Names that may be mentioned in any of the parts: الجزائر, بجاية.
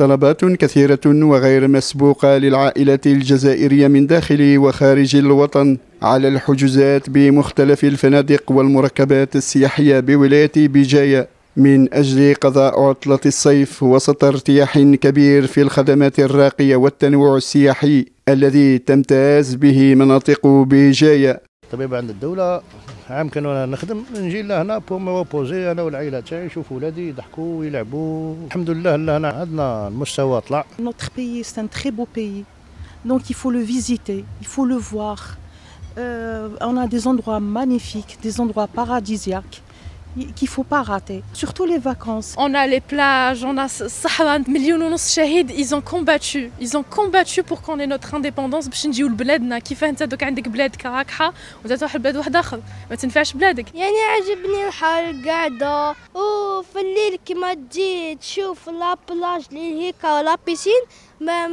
طلبات كثيرة وغير مسبوقة للعائلة الجزائرية من داخل وخارج الوطن على الحجوزات بمختلف الفنادق والمركبات السياحية بولاية بجاية من أجل قضاء عطلة الصيف وسط ارتياح كبير في الخدمات الراقية والتنوع السياحي الذي تمتاز به مناطق بجاية. طبيب عند الدولة عام كان أنا نخدم نجي لهنا بوزي أنا والعائلة تاعي نشوف ولادي يضحكوا ويلعبوا الحمد لله لهنا عندنا المستوى طلع. Notre pays est un très beau pays, donc il faut le visiter, il faut le voir. On a des endroits magnifiques, des endroits paradisiaques qu'il faut pas rater, surtout les vacances. On a les plages, on a 50 millions de shahids, ils ont combattu pour qu'on ait notre indépendance باش نجيو لبلادنا. كيف انت دوك عندك بلاد كراكحه وانت تروح لبلاد واحد اخر ما تنفعش بلادك. يعني عجبني الحال قاعده وفي الليل كيما تجي تشوف لا بلاج اللي هيك ولا بيسين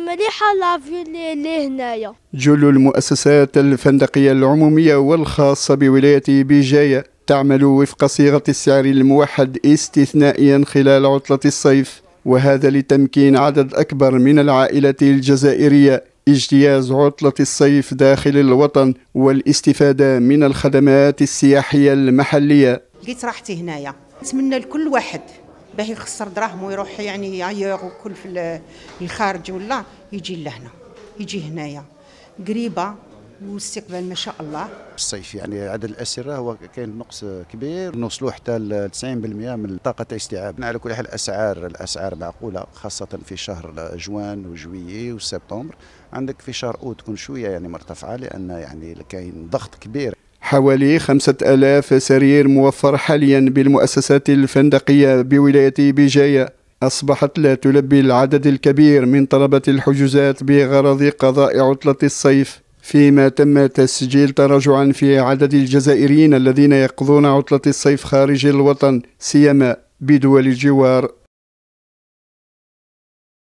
مليحه لا فيو اللي هنايا. جل المؤسسات الفندقيه العموميه والخاصه بولايه بجاية تعمل وفق صيغة السعر الموحد استثنائيا خلال عطلة الصيف، وهذا لتمكين عدد أكبر من العائلة الجزائرية اجتياز عطلة الصيف داخل الوطن والاستفادة من الخدمات السياحية المحلية. لقيت راحتي هنايا، نتمنى لكل واحد باش يخسر دراهمو ويروح يعني عيار وكل في الخارج ولا يجي لهنا، يجي هنايا قريبة واستقبال ما شاء الله. الصيف يعني عدد الاسره هو كاين نقص كبير، نوصلوا حتى ل 90% من طاقه الاستيعاب. على كل حال الاسعار معقوله خاصه في شهر جوان وجويي وسبتمبر. عندك في شهر اوت تكون شويه يعني مرتفعه لان يعني كاين ضغط كبير. حوالي 5000 سرير موفر حاليا بالمؤسسات الفندقيه بولايه بجاية أصبحت لا تلبي العدد الكبير من طلبة الحجوزات بغرض قضاء عطلة الصيف، فيما تم تسجيل تراجعا في عدد الجزائريين الذين يقضون عطلة الصيف خارج الوطن سيما بدول الجوار.